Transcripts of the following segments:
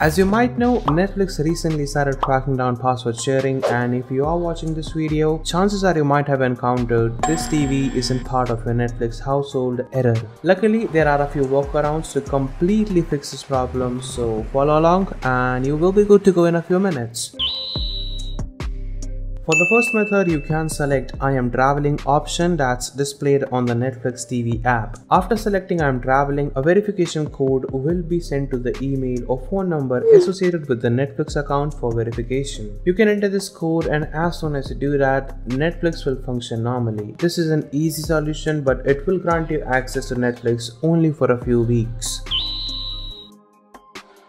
As you might know, Netflix recently started cracking down password sharing, and if you are watching this video, chances are you might have encountered this TV isn't part of your Netflix household error. Luckily, there are a few workarounds to completely fix this problem, so follow along and you will be good to go in a few minutes. For the first method, you can select I am traveling option that's displayed on the Netflix TV app. After selecting I am traveling, a verification code will be sent to the email or phone number associated with the Netflix account for verification. You can enter this code, and as soon as you do that, Netflix will function normally. This is an easy solution, but it will grant you access to Netflix only for a few weeks.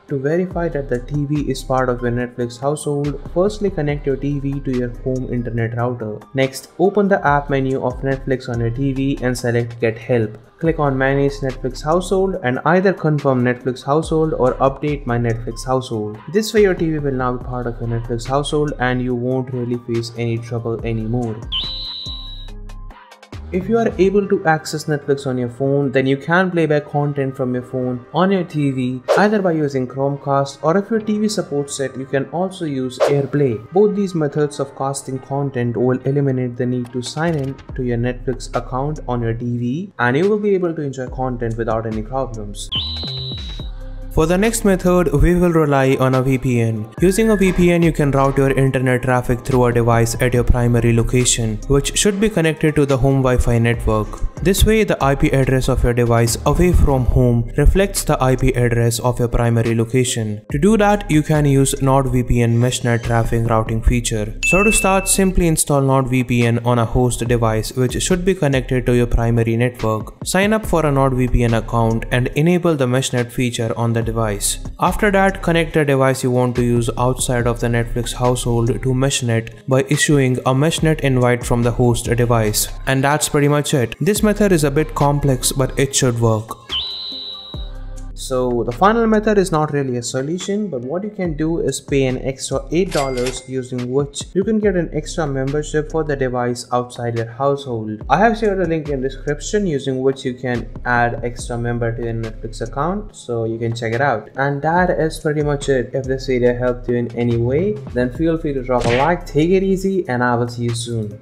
To verify that the TV is part of your Netflix household, firstly connect your TV to your home internet router. Next, open the app menu of Netflix on your TV and select Get Help. Click on Manage Netflix Household and either confirm Netflix Household or Update My Netflix Household. This way your TV will now be part of your Netflix household and you won't really face any trouble anymore. If you are able to access Netflix on your phone, then you can play back content from your phone on your TV either by using Chromecast, or if your TV supports it, you can also use Airplay. Both these methods of casting content will eliminate the need to sign in to your Netflix account on your TV, and you will be able to enjoy content without any problems. For the next method, we will rely on a VPN. Using a VPN, you can route your internet traffic through a device at your primary location, which should be connected to the home Wi-Fi network. This way, the IP address of your device away from home reflects the IP address of your primary location. To do that, you can use NordVPN Meshnet traffic routing feature. So to start, simply install NordVPN on a host device which should be connected to your primary network. Sign up for a NordVPN account and enable the Meshnet feature on the device. After that, connect the device you want to use outside of the Netflix household to Meshnet by issuing a Meshnet invite from the host device. And that's pretty much it. This method is a bit complex, but it should work. So the final method is not really a solution, but what you can do is pay an extra $8, using which you can get an extra membership for the device outside your household. I have shared a link in description using which you can add extra member to your Netflix account, so you can check it out. And that is pretty much it. If this video helped you in any way, then feel free to drop a like, take it easy, and I will see you soon.